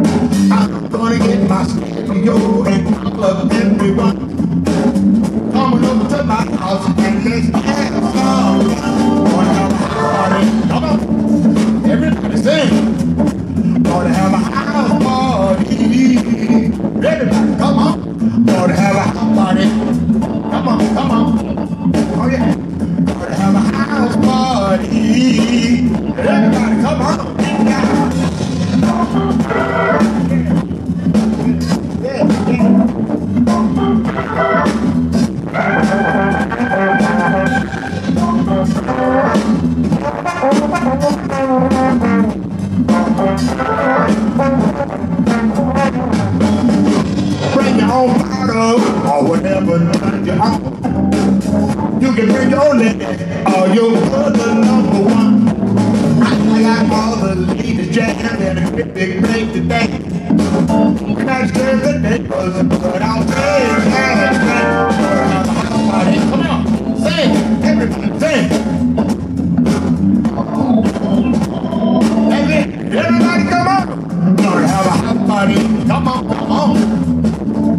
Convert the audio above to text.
I'm gonna get my studio and I'll love everyone. Coming over to my house and let's have a song. Gonna have a party, come on, everybody sing. Gonna have a house party, everybody come on. Gonna have a house party, come on, come on, oh yeah. Gonna have a house party, everybody come on. Whatever turn you on. You can bring your lady or your brother number one. I like all the ladies jamming and a big break today. That's good the neighbors, but I'll say it's not a house party. Come on, sing, everybody sing. That's it, everybody come on. Gonna have a house party, come on, come